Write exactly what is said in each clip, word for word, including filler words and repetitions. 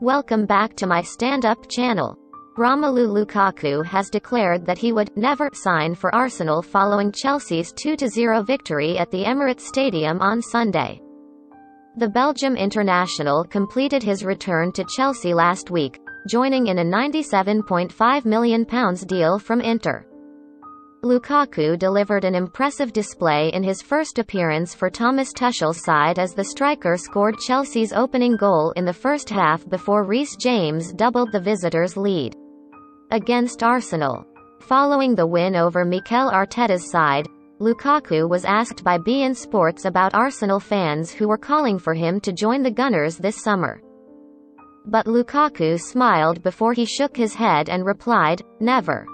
Welcome back to my stand-up channel. Romelu Lukaku has declared that he would never sign for Arsenal following Chelsea's two to zero victory at the Emirates Stadium on Sunday. The Belgium international completed his return to Chelsea last week, joining in a ninety-seven point five million pounds deal from Inter. Lukaku delivered an impressive display in his first appearance for Thomas Tuchel's side as the striker scored Chelsea's opening goal in the first half before Reece James doubled the visitors' lead against Arsenal. Following the win over Mikel Arteta's side, Lukaku was asked by BeIN Sports about Arsenal fans who were calling for him to join the Gunners this summer. But Lukaku smiled before he shook his head and replied, "Never.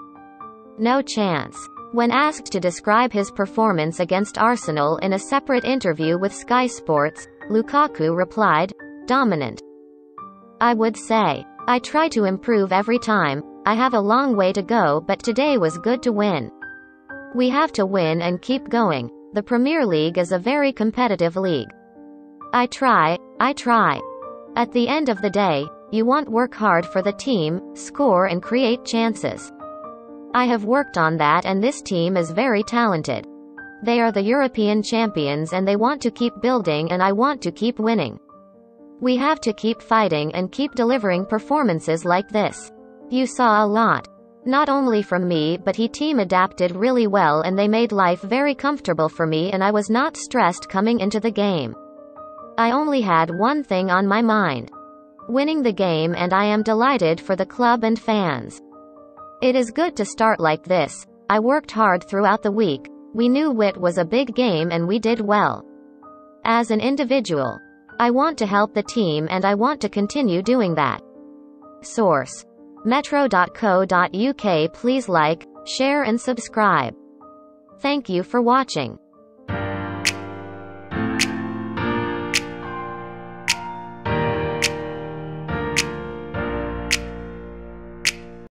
No chance." When asked to describe his performance against Arsenal in a separate interview with Sky Sports, Lukaku replied, "Dominant. I would say. I try to improve every time. I have a long way to go, but today was good to win. We have to win and keep going. The Premier League is a very competitive league. I try, I try. At the end of the day, you want work hard for the team, score and create chances. I have worked on that and this team is very talented. They are the European champions and they want to keep building and I want to keep winning. We have to keep fighting and keep delivering performances like this. You saw a lot. Not only from me, but he team adapted really well and they made life very comfortable for me and I was not stressed coming into the game. I only had one thing on my mind. Winning the game, and I am delighted for the club and fans. It is good to start like this. I worked hard throughout the week. We knew it was a big game and we did well. As an individual, I want to help the team and I want to continue doing that." Source: metro dot co dot U K. Please like, share and subscribe. Thank you for watching.